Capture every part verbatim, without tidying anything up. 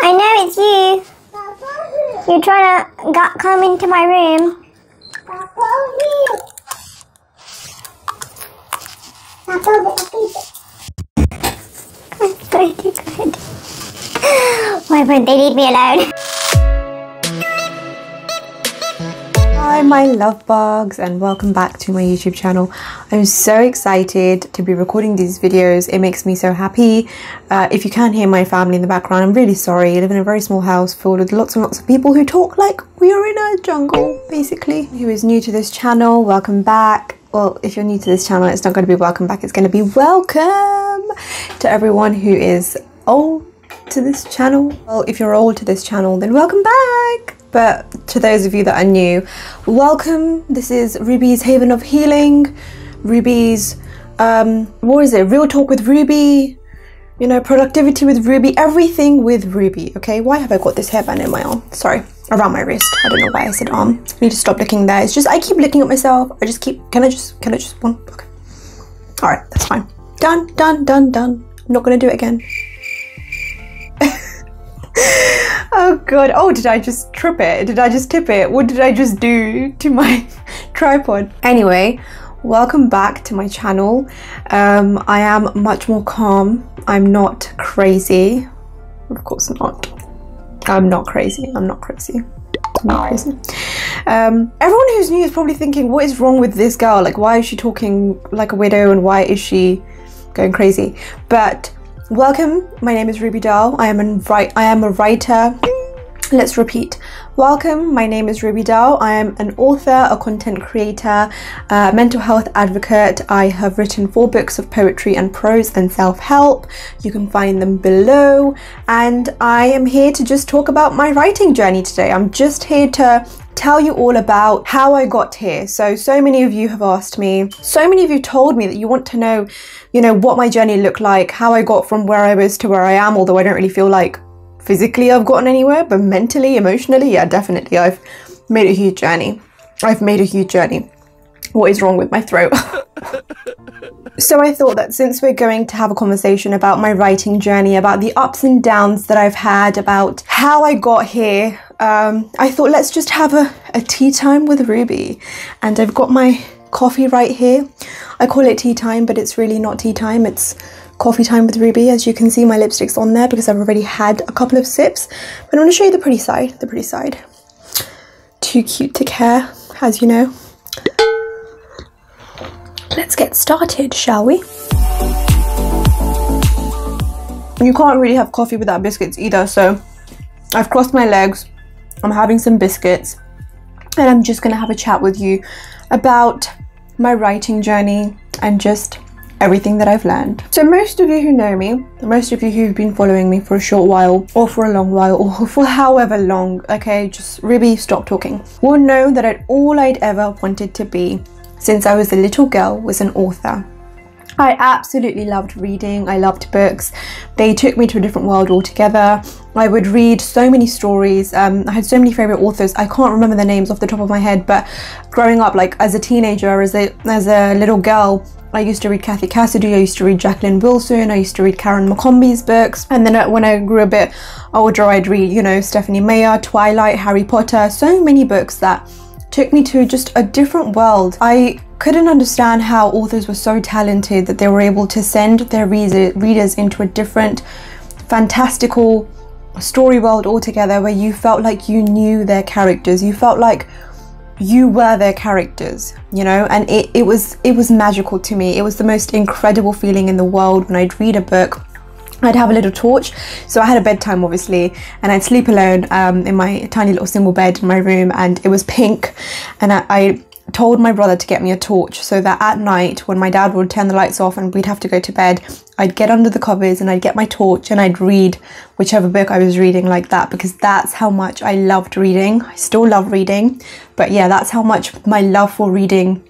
I know it's you. You're trying to got, come into my room. Good, good. Why won't they leave me alone? Hi my love bugs, and welcome back to my YouTube channel. I'm so excited to be recording these videos. It makes me so happy. Uh, if you can hear my family in the background, I'm really sorry. I live in a very small house filled with lots and lots of people who talk like we are in a jungle, basically. Who is new to this channel, welcome back. Well, if you're new to this channel, it's not going to be welcome back. It's going to be welcome to everyone who is old to this channel. Well, if you're old to this channel, then welcome back. But to those of you that are new, welcome. This is Ruby's Haven of Healing, Ruby's, um, what is it, Real Talk with Ruby, you know, productivity with Ruby, everything with Ruby, okay? Why have I got this hairband in my arm? Sorry, around my wrist. I don't know why I said arm. I need to stop looking there. It's just, I keep looking at myself. I just keep, can I just, can I just, one, okay. All right, that's fine. Done, done, done, done. I'm not going to do it again. Oh god, oh did I just trip it? Did I just tip it? What did I just do to my tripod? Anyway, welcome back to my channel. Um, I am much more calm. I'm not crazy. Of course not. I'm not crazy. I'm not crazy. I'm not crazy. Um, everyone who's new is probably thinking, what is wrong with this girl? Like, why is she talking like a widow and why is she going crazy? But welcome, my name is Ruby Dhal. I am a write I am a writer. Let's repeat. Welcome, my name is Ruby Dhal. I am an author, a content creator, a mental health advocate. I have written four books of poetry and prose and self-help. You can find them below. And I am here to just talk about my writing journey today. I'm just here to tell you all about how I got here. So, so many of you have asked me, so many of you told me that you want to know, you know, what my journey looked like, how I got from where I was to where I am, although I don't really feel like physically I've gotten anywhere, but mentally, emotionally, yeah, definitely, I've made a huge journey. I've made a huge journey. What is wrong with my throat? So I thought that since we're going to have a conversation about my writing journey, about the ups and downs that I've had, about how I got here, um, I thought let's just have a, a tea time with Ruby. And I've got my coffee right here. I call it tea time, but it's really not tea time. It's coffee time with Ruby. As you can see, my lipstick's on there because I've already had a couple of sips. But I'm going to show you the pretty side, the pretty side. Too cute to care, as you know. Let's get started, shall we? You can't really have coffee without biscuits either, so I've crossed my legs, I'm having some biscuits, and I'm just gonna have a chat with you about my writing journey and just everything that I've learned. So most of you who know me, most of you who've been following me for a short while, or for a long while, or for however long, okay, just really stop talking, will know that all I'd ever wanted to be since I was a little girl was an author. I absolutely loved reading, I loved books. They took me to a different world altogether. I would read so many stories, um, I had so many favourite authors, I can't remember the names off the top of my head, but growing up, like as a teenager, as a, as a little girl, I used to read Kathy Cassidy, I used to read Jacqueline Wilson, I used to read Karen McCombie's books, and then when I grew a bit older, I'd read, you know, Stephanie Meyer, Twilight, Harry Potter, so many books that took me to just a different world. I couldn't understand how authors were so talented that they were able to send their readers into a different fantastical story world altogether, where you felt like you knew their characters, you felt like you were their characters, you know, and it, it was it was magical to me. It was the most incredible feeling in the world when I'd read a book. I'd have a little torch, so I had a bedtime obviously, and I'd sleep alone um, in my tiny little single bed in my room, and it was pink, and I, I told my brother to get me a torch so that at night when my dad would turn the lights off and we'd have to go to bed, I'd get under the covers and I'd get my torch and I'd read whichever book I was reading like that, because that's how much I loved reading. I still love reading, but yeah, that's how much my love for reading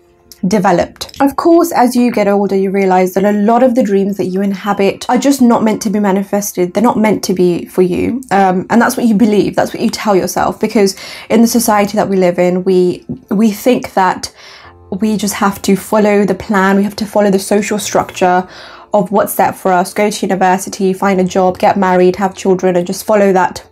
developed. Of course, as you get older, you realize that a lot of the dreams that you inhabit are just not meant to be manifested. They're not meant to be for you. Um, and that's what you believe. That's what you tell yourself, because in the society that we live in, we, we think that we just have to follow the plan. We have to follow the social structure of what's there for us, go to university, find a job, get married, have children, and just follow that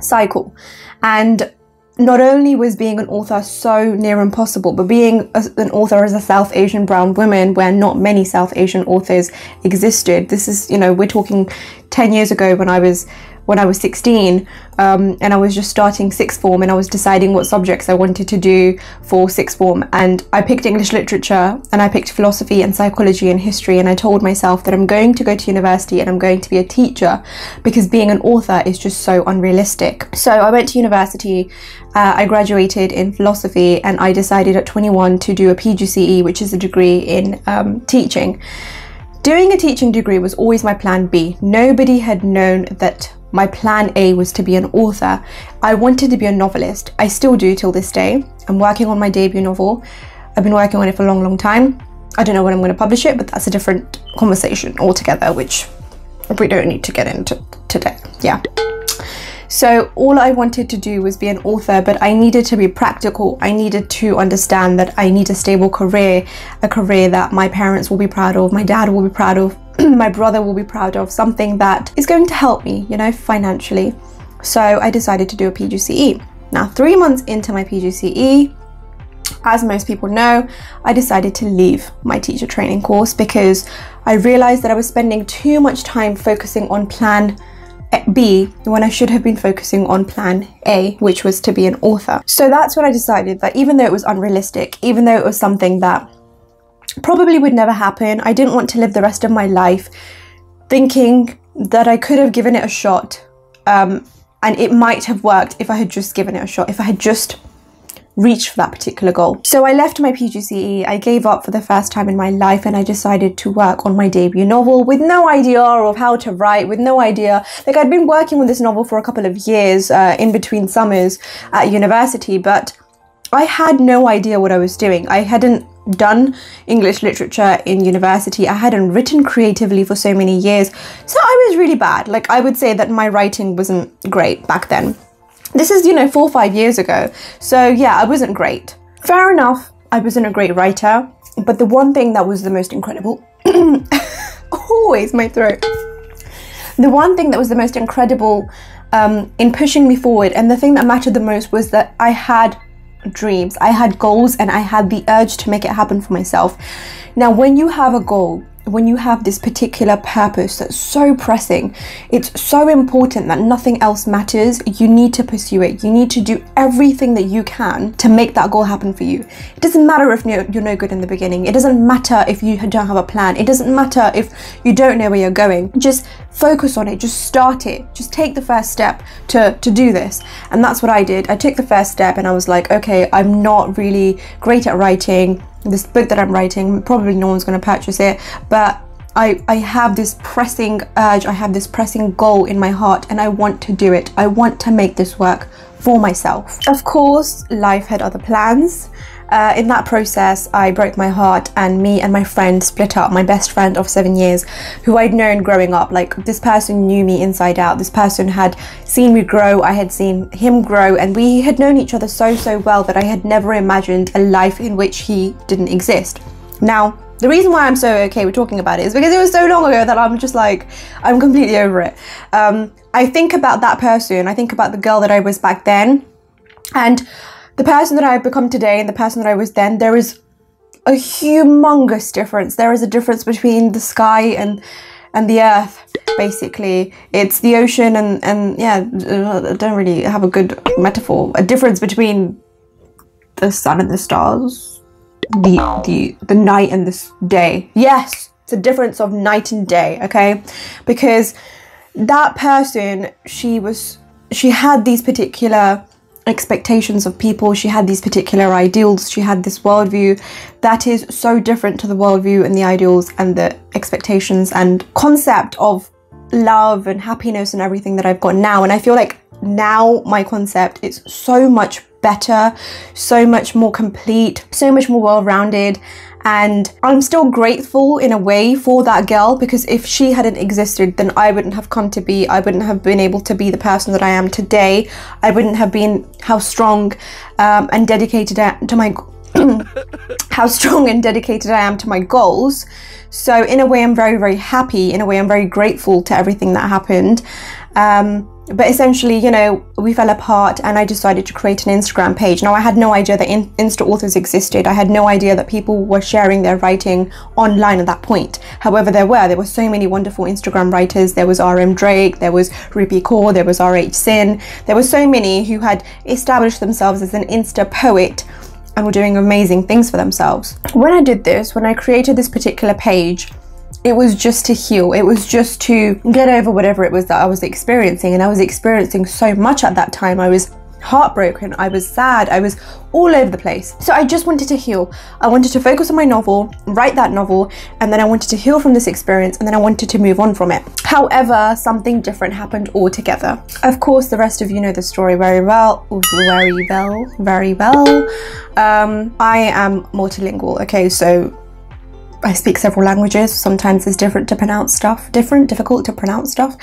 cycle. And not only was being an author so near impossible, but being a, an author as a South Asian brown woman, where not many South Asian authors existed. This is, you know, we're talking ten years ago when I was when I was sixteen, um, and I was just starting sixth form, and I was deciding what subjects I wanted to do for sixth form. And I picked English literature, and I picked philosophy and psychology and history, and I told myself that I'm going to go to university and I'm going to be a teacher, because being an author is just so unrealistic. So I went to university, uh, I graduated in philosophy, and I decided at twenty-one to do a P G C E, which is a degree in um, teaching. Doing a teaching degree was always my plan B. Nobody had known that my plan A was to be an author. I wanted to be a novelist. I still do till this day. I'm working on my debut novel. I've been working on it for a long, long time. I don't know when I'm going to publish it, but that's a different conversation altogether, which we don't need to get into today. Yeah. So all I wanted to do was be an author, but I needed to be practical. I needed to understand that I need a stable career, a career that my parents will be proud of, my dad will be proud of, my brother will be proud of, something that is going to help me, you know, financially. So I decided to do a P G C E. Now, three months into my P G C E, as most people know, I decided to leave my teacher training course because I realized that I was spending too much time focusing on plan B when I should have been focusing on plan A, which was to be an author. So that's when I decided that even though it was unrealistic, even though it was something that probably would never happen, I didn't want to live the rest of my life thinking that I could have given it a shot, um, and it might have worked if I had just given it a shot, if I had just reached for that particular goal. So I left my P G C E, I gave up for the first time in my life, and I decided to work on my debut novel with no idea of how to write, with no idea. Like, I'd been working on this novel for a couple of years uh, in between summers at university, but I had no idea what I was doing. I hadn't done English literature in university. I hadn't written creatively for so many years, so I was really bad. Like, I would say that my writing wasn't great back then. This is, you know, four or five years ago, so yeah, I wasn't great. Fair enough, I wasn't a great writer, but the one thing that was the most incredible always my throat the one thing that was the most incredible um, in pushing me forward, and the thing that mattered the most, was that I had dreams, I had goals, and I had the urge to make it happen for myself. Now, when you have a goal, when you have this particular purpose that's so pressing, it's so important that nothing else matters. You need to pursue it. You need to do everything that you can to make that goal happen for you. It doesn't matter if you're no good in the beginning. It doesn't matter if you don't have a plan. It doesn't matter if you don't know where you're going. Just focus on it. Just start it. Just take the first step to, to do this. And that's what I did. I took the first step and I was like, okay, I'm not really great at writing. This book that I'm writing, probably no one's going to purchase it, but I, I have this pressing urge, I have this pressing goal in my heart, and I want to do it. I want to make this work for myself. Of course, life had other plans. Uh, in that process, I broke my heart, and me and my friend split up, my best friend of seven years, who I'd known growing up. Like, this person knew me inside out. This person had seen me grow. I had seen him grow, and we had known each other so, so well that I had never imagined a life in which he didn't exist. Now, the reason why I'm so okay with talking about it is because it was so long ago that I'm just like, I'm completely over it. Um, I think about that person. I think about the girl that I was back then, and the person that I've become today and the person that I was then, there is a humongous difference. There is a difference between the sky and and the earth, basically. It's the ocean and, and yeah, I don't really have a good metaphor. A difference between the sun and the stars, the, the, the night and the day. Yes, it's a difference of night and day, okay? Because that person, she was, she had these particular expectations of people, she had these particular ideals, she had this worldview that is so different to the worldview and the ideals and the expectations and concept of love and happiness and everything that I've got now. And I feel like now my concept is so much better, so much more complete, so much more well-rounded, and I'm still grateful in a way for that girl, because if she hadn't existed, then I wouldn't have come to be, I wouldn't have been able to be the person that I am today. I wouldn't have been how strong um, and dedicated to my how strong and dedicated I am to my goals. So in a way, I'm very, very happy. In a way, I'm very grateful to everything that happened. Um, but essentially, you know, we fell apart and I decided to create an Instagram page. Now, I had no idea that in Insta authors existed. I had no idea that people were sharing their writing online at that point. However, there were. There were so many wonderful Instagram writers. There was R M Drake, there was Rupi Kaur, there was R H Sin. There were so many who had established themselves as an Insta poet and were doing amazing things for themselves. When I did this, when I created this particular page, it was just to heal. It was just to get over whatever it was that I was experiencing. And I was experiencing so much at that time. I was heartbroken, I was sad, I was all over the place. So I just wanted to heal. I wanted to focus on my novel, write that novel, and then I wanted to heal from this experience, and then I wanted to move on from it. However, something different happened altogether. Of course, the rest of you know the story very well, very well, very well. Um, I am multilingual, okay, so I speak several languages. Sometimes it's different to pronounce stuff, different, difficult to pronounce stuff.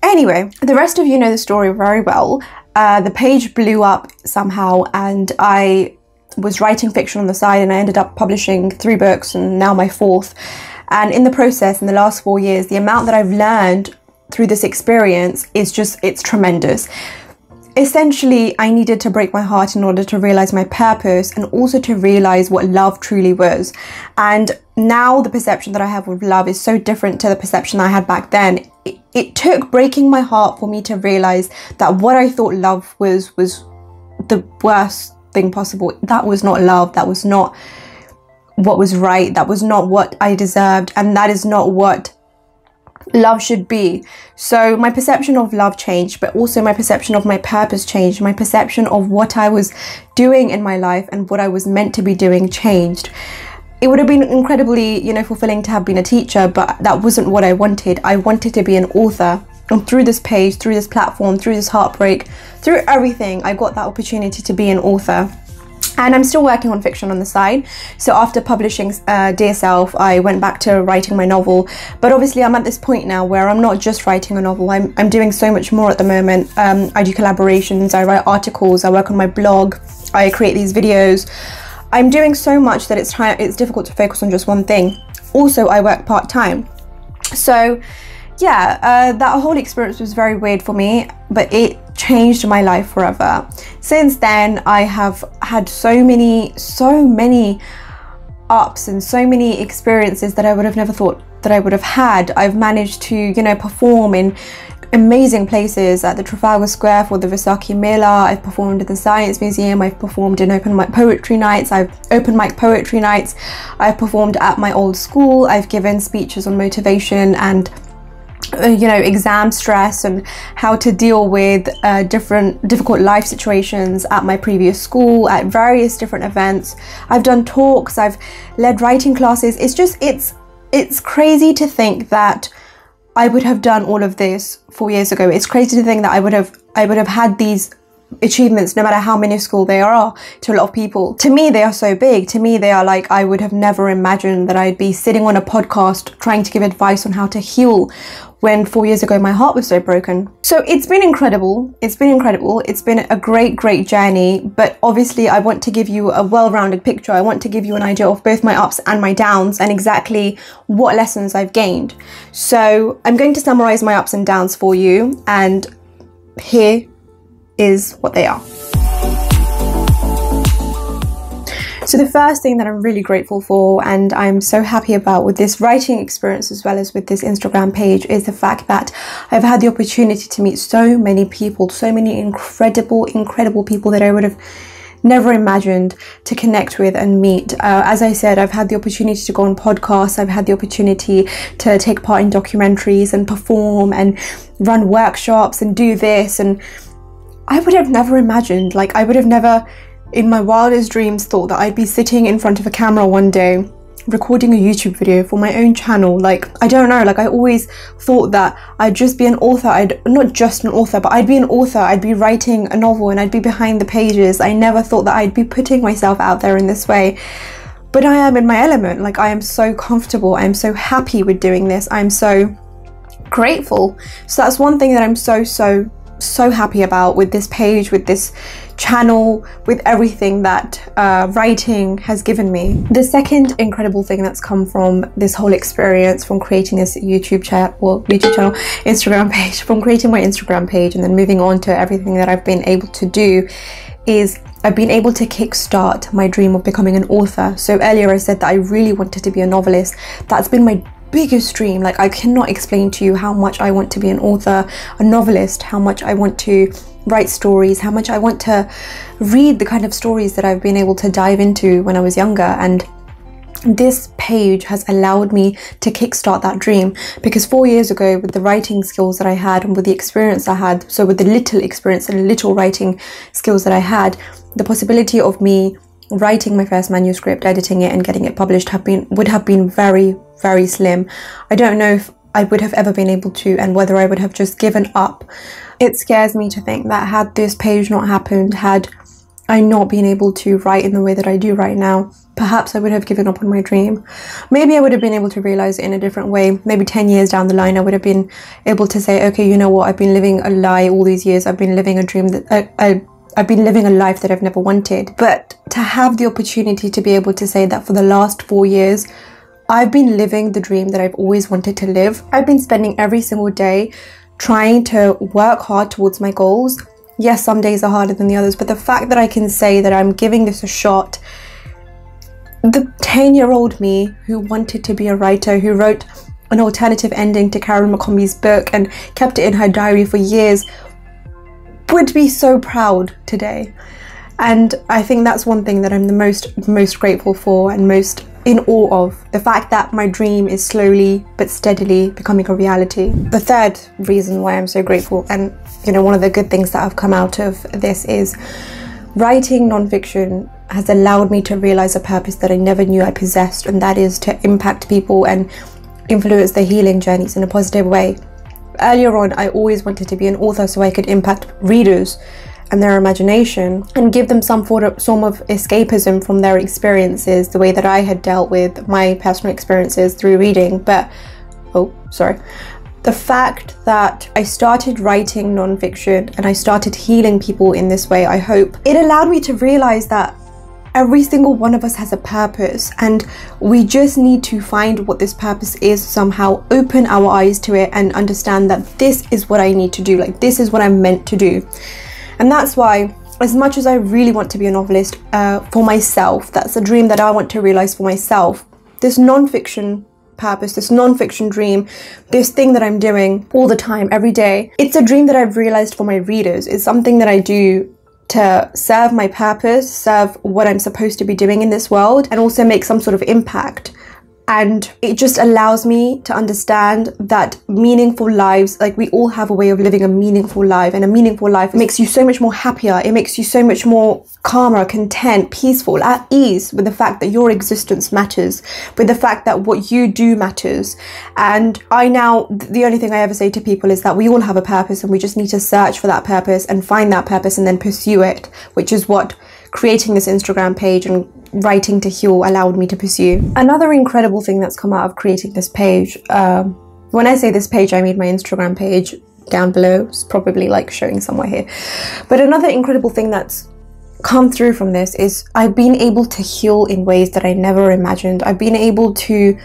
Anyway, the rest of you know the story very well. Uh, the page blew up somehow, and I was writing fiction on the side, and I ended up publishing three books and now my fourth. And in the process, in the last four years, the amount that I've learned through this experience is just, it's tremendous. Essentially, I needed to break my heart in order to realize my purpose and also to realize what love truly was. And now the perception that I have of love is so different to the perception that I had back then. It, it took breaking my heart for me to realize that what I thought love was, was the worst thing possible. That was not love. That was not what was right. That was not what I deserved. And that is not what love should be. So my perception of love changed, but also my perception of my purpose changed. My perception of what I was doing in my life and what I was meant to be doing changed. It would have been incredibly, you know, fulfilling to have been a teacher, but that wasn't what I wanted. I wanted to be an author. And through this page, through this platform, through this heartbreak, through everything, I got that opportunity to be an author. And I'm still working on fiction on the side. So after publishing uh, Dear Self, I went back to writing my novel. But obviously I'm at this point now where I'm not just writing a novel. I'm, I'm doing so much more at the moment. Um, I do collaborations, I write articles, I work on my blog, I create these videos. I'm doing so much that it's, it's difficult to focus on just one thing. Also, I work part-time. So yeah, uh, that whole experience was very weird for me, but it changed my life forever. Since then, I have had so many, so many ups and so many experiences that I would have never thought that I would have had. I've managed to, you know, perform in amazing places at the Trafalgar Square for the Vaisakhi Mela. I've performed at the Science Museum. I've performed in open mic poetry nights. I've open mic poetry nights. I've performed at my old school. I've given speeches on motivation and you know, exam stress and how to deal with uh, different difficult life situations at my previous school, at various different events. I've done talks, I've led writing classes. It's just, it's, it's crazy to think that I would have done all of this four years ago. It's crazy to think that I would have, I would have had these achievements, no matter how minuscule they are to a lot of people. To me, they are so big. To me, they are like, I would have never imagined that I'd be sitting on a podcast trying to give advice on how to heal when four years ago my heart was so broken. So it's been incredible. It's been incredible. It's been a great, great journey. But obviously, I want to give you a well-rounded picture. I want to give you an idea of both my ups and my downs and exactly what lessons I've gained. So I'm going to summarize my ups and downs for you. And here is what they are. So the first thing that I'm really grateful for and I'm so happy about with this writing experience as well as with this Instagram page is the fact that I've had the opportunity to meet so many people, so many incredible, incredible people that I would have never imagined to connect with and meet. Uh, as I said, I've had the opportunity to go on podcasts, I've had the opportunity to take part in documentaries and perform and run workshops and do this, and I would have never imagined, like I would have never in my wildest dreams thought that I'd be sitting in front of a camera one day recording a YouTube video for my own channel. Like, I don't know, like I always thought that I'd just be an author. I'd not just an author, but I'd be an author. I'd be writing a novel and I'd be behind the pages. I never thought that I'd be putting myself out there in this way. But I am in my element. Like, I am so comfortable. I'm so happy with doing this. I'm so grateful. So that's one thing that I'm so, so so happy about with this page, with this channel, with everything that uh, writing has given me. The second incredible thing that's come from this whole experience, from creating this YouTube chat, well, YouTube channel, Instagram page, from creating my Instagram page and then moving on to everything that I've been able to do, is I've been able to kickstart my dream of becoming an author. So earlier I said that I really wanted to be a novelist. That's been my biggest dream. Like, I cannot explain to you how much I want to be an author, a novelist, how much I want to write stories, how much I want to read the kind of stories that I've been able to dive into when I was younger. And this page has allowed me to kickstart that dream, because four years ago, with the writing skills that I had and with the experience I had, so with the little experience and little writing skills that I had, the possibility of me writing my first manuscript, editing it and getting it published have been would have been very, very slim. I don't know if I would have ever been able to, and whether I would have just given up. It scares me to think that had this page not happened, had I not been able to write in the way that I do right now, perhaps I would have given up on my dream. Maybe I would have been able to realize it in a different way. Maybe ten years down the line, I would have been able to say, okay, you know what, I've been living a lie all these years. I've been living a dream that I, I I've been living a life that I've never wanted. But to have the opportunity to be able to say that for the last four years, I've been living the dream that I've always wanted to live. I've been spending every single day trying to work hard towards my goals. Yes, some days are harder than the others, but the fact that I can say that I'm giving this a shot, the ten-year-old me who wanted to be a writer, who wrote an alternative ending to Karen McCombie's book and kept it in her diary for years, would be so proud today. And I think that's one thing that I'm the most most grateful for and most in awe of, the fact that my dream is slowly but steadily becoming a reality. The third reason why I'm so grateful, and you know, one of the good things that I've come out of this, is writing nonfiction has allowed me to realize a purpose that I never knew I possessed, and that is to impact people and influence their healing journeys in a positive way. Earlier on, I always wanted to be an author so I could impact readers and their imagination and give them some form of escapism from their experiences, the way that I had dealt with my personal experiences through reading. But, oh, sorry. The fact that I started writing nonfiction and I started healing people in this way, I hope, it allowed me to realize that every single one of us has a purpose, and we just need to find what this purpose is somehow, open our eyes to it and understand that this is what I need to do, like this is what I'm meant to do. And that's why, as much as I really want to be a novelist uh, for myself, that's a dream that I want to realize for myself, this non-fiction purpose, this non-fiction dream, this thing that I'm doing all the time, every day, it's a dream that I've realized for my readers. It's something that I do to serve my purpose, serve what I'm supposed to be doing in this world, and also make some sort of impact. And it just allows me to understand that meaningful lives, like we all have a way of living a meaningful life, and a meaningful life makes you so much more happier. It makes you so much more calmer, content, peaceful, at ease with the fact that your existence matters, with the fact that what you do matters. And I now, the only thing I ever say to people is that we all have a purpose, and we just need to search for that purpose and find that purpose and then pursue it, which is what creating this Instagram page and writing to heal allowed me to pursue. Another incredible thing that's come out of creating this page, um, when I say this page, I mean my Instagram page down below. It's probably like showing somewhere here. But another incredible thing that's come through from this is I've been able to heal in ways that I never imagined. I've been able to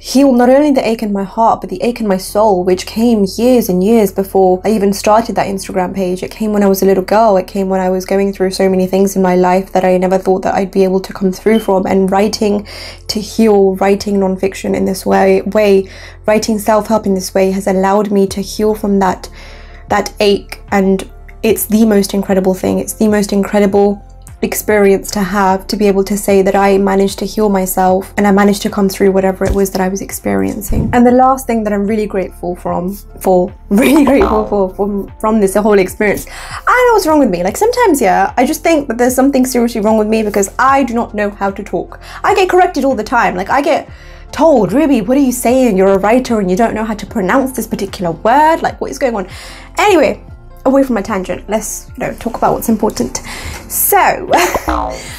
heal not only the ache in my heart, but the ache in my soul, which came years and years before I even started that Instagram page. It came when I was a little girl. It came when I was going through so many things in my life that I never thought that I'd be able to come through from. And writing to heal, writing nonfiction in this way, way writing self-help in this way, has allowed me to heal from that, that ache. And it's the most incredible thing. It's the most incredible experience to have, to be able to say that I managed to heal myself and I managed to come through whatever it was that I was experiencing. And the last thing that I'm really grateful from for really grateful for from, from this whole experience, I don't know what's wrong with me. Like sometimes, yeah, I just think that there's something seriously wrong with me, because I do not know how to talk. I get corrected all the time. Like I get told, Ruby, what are you saying? You're a writer and you don't know how to pronounce this particular word. Like, what is going on? Anyway, away from my tangent, let's, you know, talk about what's important. So,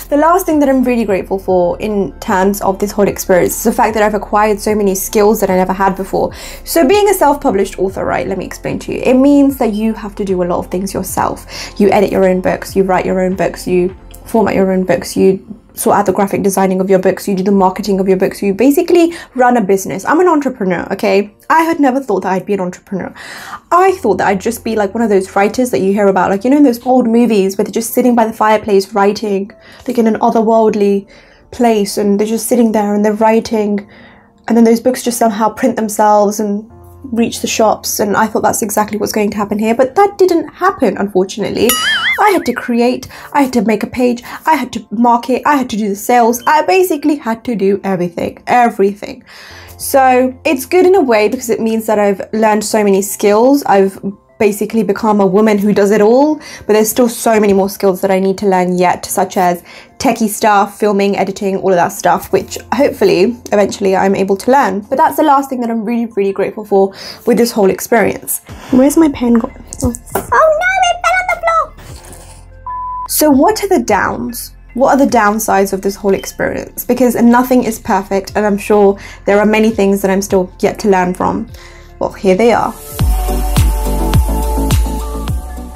the last thing that I'm really grateful for in terms of this whole experience is the fact that I've acquired so many skills that I never had before. So being a self-published author, right, let me explain to you. It means that you have to do a lot of things yourself. You edit your own books, you write your own books, you format your own books, you sort out the graphic designing of your books, you do the marketing of your books, you basically run a business. I'm an entrepreneur, okay? I had never thought that I'd be an entrepreneur. I thought that I'd just be like one of those writers that you hear about, like, you know, in those old movies where they're just sitting by the fireplace writing, like in an otherworldly place, and they're just sitting there and they're writing, and then those books just somehow print themselves and reach the shops. And I thought that's exactly what's going to happen here, but that didn't happen, unfortunately. I had to create, I had to make a page, I had to market, I had to do the sales, I basically had to do everything, everything. So it's good in a way because it means that I've learned so many skills. I've basically become a woman who does it all, but there's still so many more skills that I need to learn yet, such as techie stuff, filming, editing, all of that stuff, which hopefully eventually I'm able to learn. But that's the last thing that I'm really, really grateful for with this whole experience. Where's my pen gone? Oh, oh no! So what are the downs? What are the downsides of this whole experience? Because nothing is perfect, and I'm sure there are many things that I'm still yet to learn from. Well, here they are.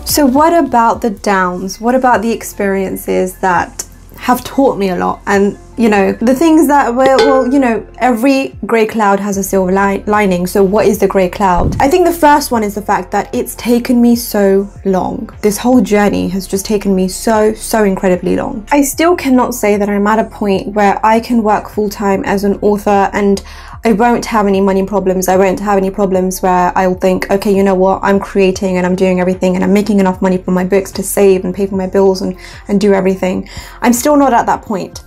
So what about the downs? What about the experiences that have taught me a lot? And you know, the things that were, well, you know, every grey cloud has a silver li- lining. So what is the grey cloud? I think the first one is the fact that it's taken me so long. This whole journey has just taken me so, so incredibly long. I still cannot say that I'm at a point where I can work full-time as an author and I won't have any money problems. I won't have any problems where I'll think, okay, you know what, I'm creating and I'm doing everything and I'm making enough money from my books to save and pay for my bills and, and do everything. I'm still not at that point.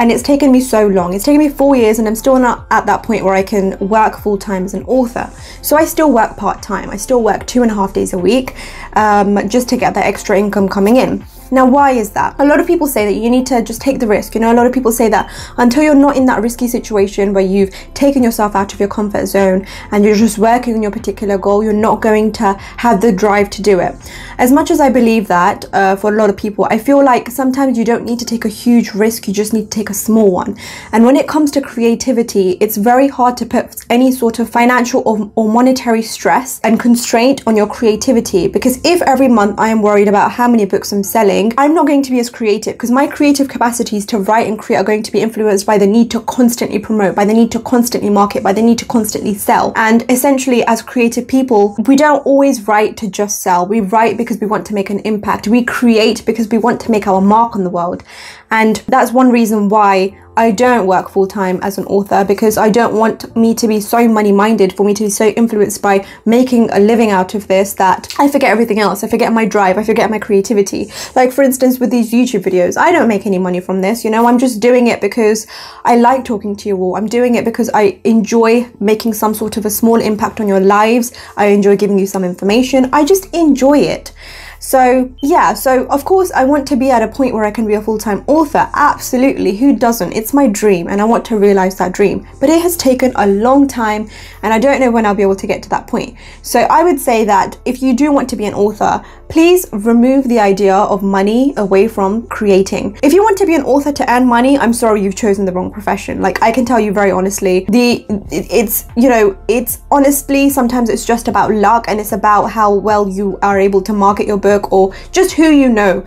And it's taken me so long. It's taken me four years and I'm still not at that point where I can work full-time as an author. So I still work part-time. I still work two and a half days a week um, just to get that extra income coming in. Now, why is that? A lot of people say that you need to just take the risk. You know, a lot of people say that until you're not in that risky situation where you've taken yourself out of your comfort zone and you're just working on your particular goal, you're not going to have the drive to do it. As much as I believe that uh, for a lot of people, I feel like sometimes you don't need to take a huge risk. You just need to take a small one. And when it comes to creativity, it's very hard to put any sort of financial or, or monetary stress and constraint on your creativity, because if every month I am worried about how many books I'm selling, I'm not going to be as creative, because my creative capacities to write and create are going to be influenced by the need to constantly promote, by the need to constantly market, by the need to constantly sell. And essentially, as creative people, we don't always write to just sell. We write because we want to make an impact. We create because we want to make our mark on the world. And that's one reason why I don't work full-time as an author, because I don't want me to be so money-minded, for me to be so influenced by making a living out of this that I forget everything else. I forget my drive, I forget my creativity. Like, for instance, with these YouTube videos, I don't make any money from this, you know, I'm just doing it because I like talking to you all. I'm doing it because I enjoy making some sort of a small impact on your lives. I enjoy giving you some information. I just enjoy it. So yeah, so of course I want to be at a point where I can be a full-time author. Absolutely, who doesn't? It's my dream and I want to realize that dream. But it has taken a long time and I don't know when I'll be able to get to that point. So I would say that if you do want to be an author, please remove the idea of money away from creating. If you want to be an author to earn money, I'm sorry, you've chosen the wrong profession. Like, I can tell you very honestly, the it's, you know, it's honestly, sometimes it's just about luck and it's about how well you are able to market your book or just who you know,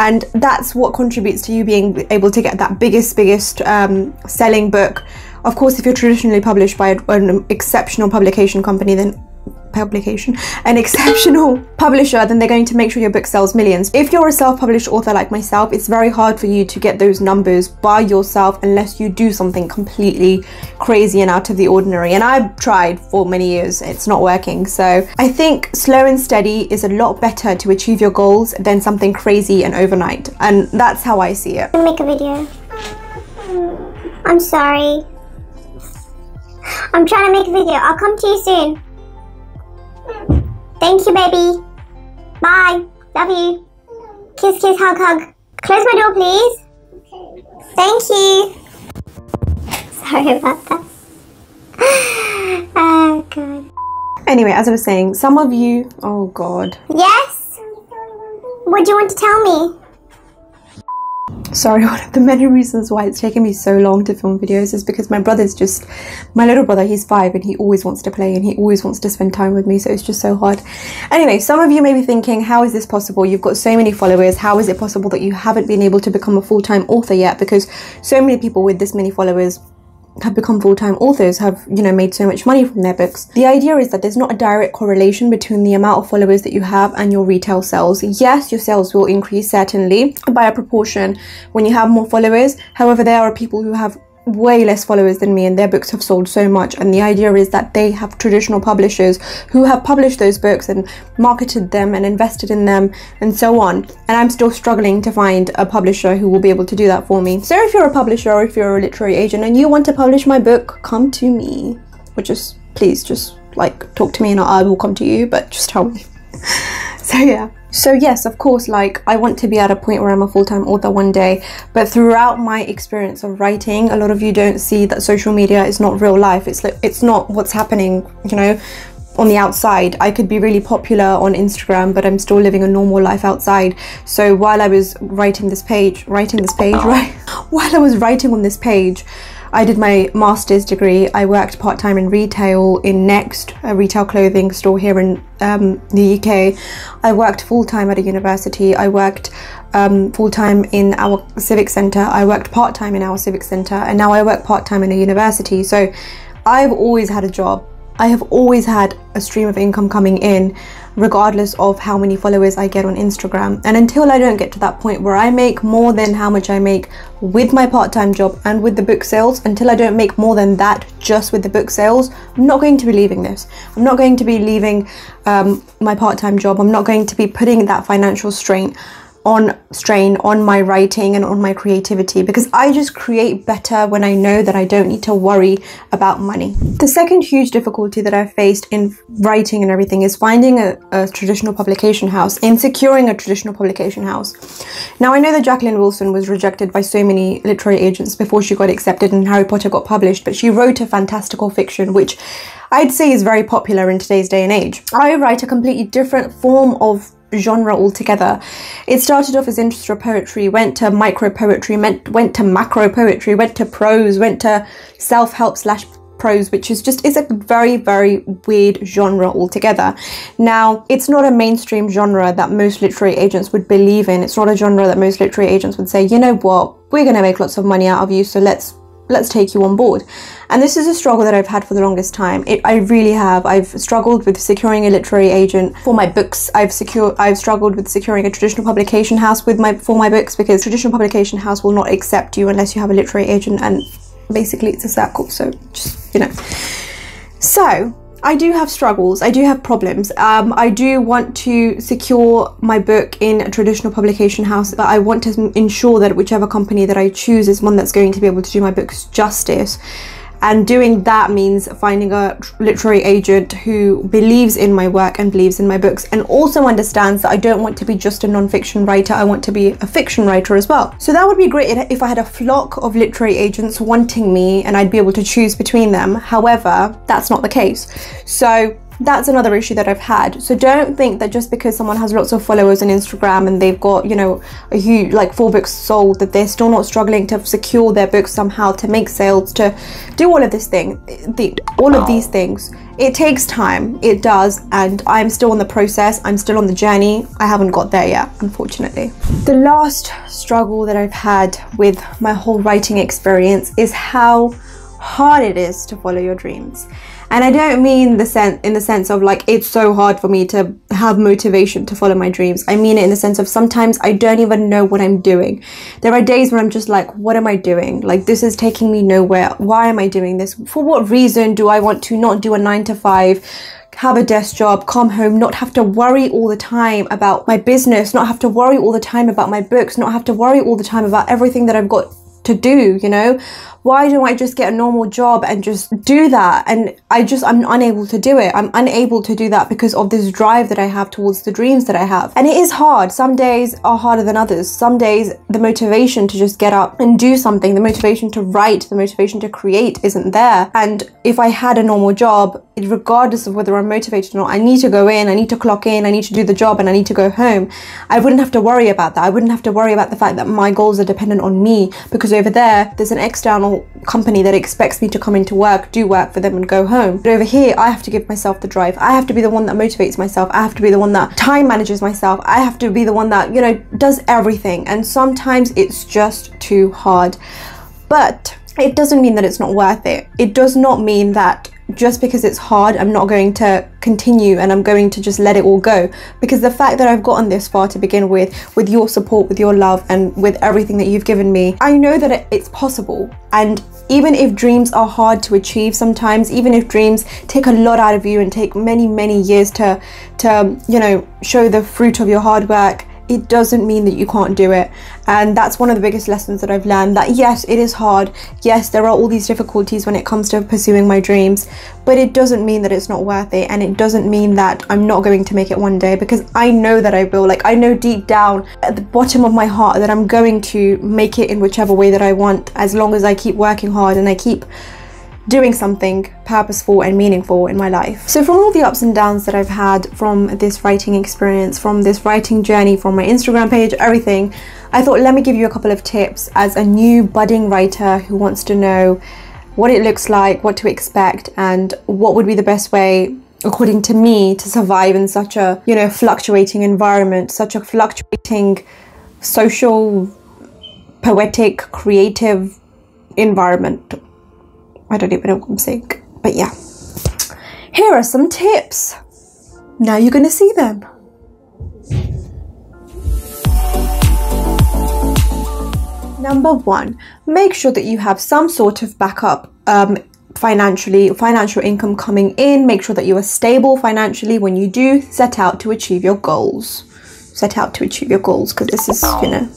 and that's what contributes to you being able to get that biggest biggest um, selling book. Of course, if you're traditionally published by an exceptional publication company then publication an exceptional publisher, then they're going to make sure your book sells millions. If you're a self-published author like myself, it's very hard for you to get those numbers by yourself unless you do something completely crazy and out of the ordinary, and I've tried for many years, it's not working. So I think slow and steady is a lot better to achieve your goals than something crazy and overnight, and that's how I see it. Make a video. I'm sorry, I'm trying to make a video. I'll come to you soon. Thank you, baby. Bye. Love you. Kiss, kiss, hug, hug. Close my door, please. Thank you. Sorry about that. Oh, God. Anyway, as I was saying, some of you... Oh, God. Yes? What do you want to tell me? sorry, one of the many reasons why it's taken me so long to film videos is because my brother's just, my little brother, he's five and he always wants to play and he always wants to spend time with me, so it's just so hard. Anyway, some of you may be thinking, how is this possible? You've got so many followers. How is it possible that you haven't been able to become a full-time author yet? Because so many people with this many followers have become full-time authors, have, you know, made so much money from their books. The idea is that there's not a direct correlation between the amount of followers that you have and your retail sales. Yes, your sales will increase certainly by a proportion when you have more followers. However, there are people who have way less followers than me and their books have sold so much, and the idea is that they have traditional publishers who have published those books and marketed them and invested in them and so on, and I'm still struggling to find a publisher who will be able to do that for me. So if you're a publisher or if you're a literary agent and you want to publish my book, come to me, or just please just like talk to me and I will come to you, but just tell me. So yeah. So yes, of course, like I want to be at a point where I'm a full-time author one day, but throughout my experience of writing, a lot of you don't see that social media is not real life. It's like, it's not what's happening, you know, on the outside. I could be really popular on Instagram, but I'm still living a normal life outside. So while I was writing this page, writing this page, right? While I was writing on this page, I did my master's degree. I worked part-time in retail in Next, a retail clothing store here in um, the U K. I worked full-time at a university. I worked um, full-time in our civic centre. I worked part-time in our civic centre, and now I work part-time in a university. So I've always had a job. I have always had a stream of income coming in, regardless of how many followers I get on Instagram. And until I don't get to that point where I make more than how much I make with my part-time job and with the book sales, until I don't make more than that just with the book sales, I'm not going to be leaving this. I'm not going to be leaving um, my part-time job. I'm not going to be putting that financial strain on strain on my writing and on my creativity, because I just create better when I know that I don't need to worry about money. The second huge difficulty that I've faced in writing and everything is finding a, a traditional publication house and securing a traditional publication house. Now, I know that Jacqueline Wilson was rejected by so many literary agents before she got accepted and Harry Potter got published, but she wrote a fantastical fiction which I'd say is very popular in today's day and age. I write a completely different form of genre altogether. It started off as intro poetry, went to micro poetry, went, went to macro poetry, went to prose, went to self-help slash prose, which is just is a very, very weird genre altogether. Now, it's not a mainstream genre that most literary agents would believe in. It's not a genre that most literary agents would say, you know what, we're going to make lots of money out of you, so let's let's take you on board. And this is a struggle that I've had for the longest time. It, I really have. I've struggled with securing a literary agent for my books. I've secured. I've struggled with securing a traditional publication house with my for my books, because traditional publication house will not accept you unless you have a literary agent, and basically it's a circle. So just, you know. So I do have struggles. I do have problems. Um, I do want to secure my book in a traditional publication house, but I want to ensure that whichever company that I choose is one that's going to be able to do my books justice. And doing that means finding a literary agent who believes in my work and believes in my books, and also understands that I don't want to be just a non-fiction writer, I want to be a fiction writer as well. So that would be great if I had a flock of literary agents wanting me and I'd be able to choose between them. However, that's not the case. So that's another issue that I've had. So don't think that just because someone has lots of followers on Instagram and they've got, you know, a huge, like four books sold, that they're still not struggling to secure their books somehow, to make sales, to do all of this thing, the, all of these things. It takes time, it does, and I'm still on the process, I'm still on the journey. I haven't got there yet, unfortunately. The last struggle that I've had with my whole writing experience is how hard it is to follow your dreams. And I don't mean the sense in the sense of like it's so hard for me to have motivation to follow my dreams. I mean it in the sense of sometimes I don't even know what I'm doing. There are days when I'm just like, what am I doing? Like, this is taking me nowhere. Why am I doing this? For what reason do I want to not do a nine to five? Have a desk job, come home, not have to worry all the time about my business, not have to worry all the time about my books, not have to worry all the time about everything that I've got to do, you know? why don't I just get a normal job and just do that? And I just, I'm unable to do it. I'm unable to do that because of this drive that I have towards the dreams that I have. And it is hard. Some days are harder than others. Some days the motivation to just get up and do something, the motivation to write, the motivation to create isn't there. And if I had a normal job, regardless of whether I'm motivated or not, I need to go in, I need to clock in, I need to do the job, and I need to go home. I wouldn't have to worry about that. I wouldn't have to worry about the fact that my goals are dependent on me, because over there, there's an external company that expects me to come into work, do work for them and go home. But over here, I have to give myself the drive. I have to be the one that motivates myself. I have to be the one that time manages myself. I have to be the one that, you know, does everything. And sometimes it's just too hard. But it doesn't mean that it's not worth it. It does not mean that just because it's hard, I'm not going to continue and I'm going to just let it all go, because the fact that I've gotten this far to begin with, with your support, with your love, and with everything that you've given me, I know that it's possible. And even if dreams are hard to achieve sometimes, even if dreams take a lot out of you and take many, many years to, to you know, show the fruit of your hard work, it doesn't mean that you can't do it. And that's one of the biggest lessons that I've learned, that yes, it is hard, yes, there are all these difficulties when it comes to pursuing my dreams, but it doesn't mean that it's not worth it, and it doesn't mean that I'm not going to make it one day, because I know that I will. Like, I know deep down at the bottom of my heart that I'm going to make it in whichever way that I want, as long as I keep working hard and I keep doing something purposeful and meaningful in my life. So from all the ups and downs that I've had from this writing experience, from this writing journey, from my Instagram page, everything, I thought, let me give you a couple of tips as a new budding writer who wants to know what it looks like, what to expect, and what would be the best way, according to me, to survive in such a, you know, fluctuating environment, such a fluctuating social, poetic, creative environment. I don't even know what I'm saying, but yeah. Here are some tips. Now you're gonna see them. Number one, make sure that you have some sort of backup um, financially, financial income coming in. Make sure that you are stable financially when you do set out to achieve your goals. Set out to achieve your goals, because this is, you know,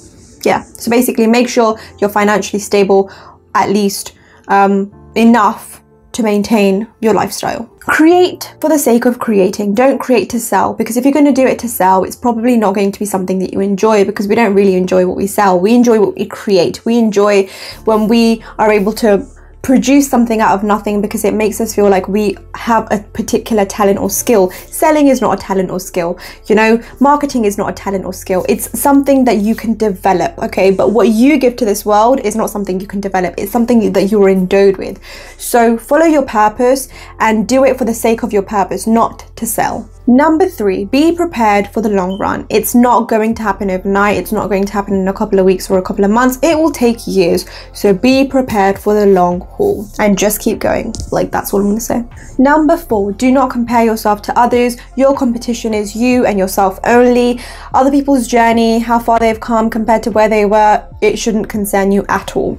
yeah. So basically make sure you're financially stable, at least um, enough to maintain your lifestyle. Create for the sake of creating. Don't create to sell, because if you're going to do it to sell, it's probably not going to be something that you enjoy, because we don't really enjoy what we sell. We enjoy what we create. We enjoy when we are able to produce something out of nothing, because it makes us feel like we have a particular talent or skill. Selling is not a talent or skill, you know, marketing is not a talent or skill. It's something that you can develop, okay? But what you give to this world is not something you can develop. It's something that you're endowed with. So follow your purpose and do it for the sake of your purpose, not to sell. Number three, be prepared for the long run. It's not going to happen overnight. It's not going to happen in a couple of weeks or a couple of months. It will take years. So be prepared for the long haul and just keep going. Like, that's all I'm gonna say. Number four, do not compare yourself to others. Your competition is you and yourself only. Other people's journey, how far they've come compared to where they were, it shouldn't concern you at all.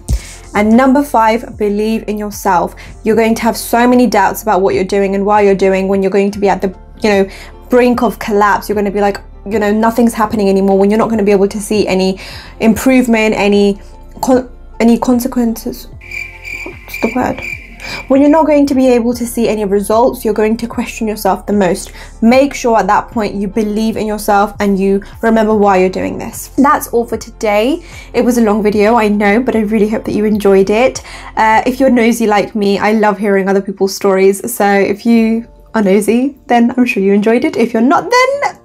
And number five, believe in yourself. You're going to have so many doubts about what you're doing and why you're doing, when you're going to be at the, you know, brink of collapse. You're going to be like, you know, nothing's happening anymore, when you're not going to be able to see any improvement, any con any consequences. What's the word? When you're not going to be able to see any results, you're going to question yourself the most. Make sure at that point you believe in yourself and you remember why you're doing this. That's all for today. It was a long video, I know, but I really hope that you enjoyed it. Uh, if you're nosy like me, I love hearing other people's stories. So if you are nosy, then I'm sure you enjoyed it. If you're not, then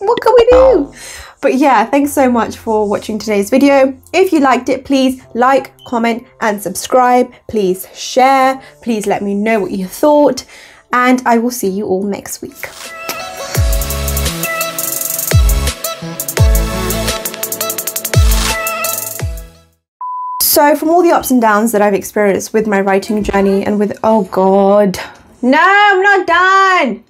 what can we do? But yeah, thanks so much for watching today's video. If you liked it, please like, comment and subscribe. Please share. Please let me know what you thought, and I will see you all next week. So from all the ups and downs that I've experienced with my writing journey and with, oh God, no, I'm not done.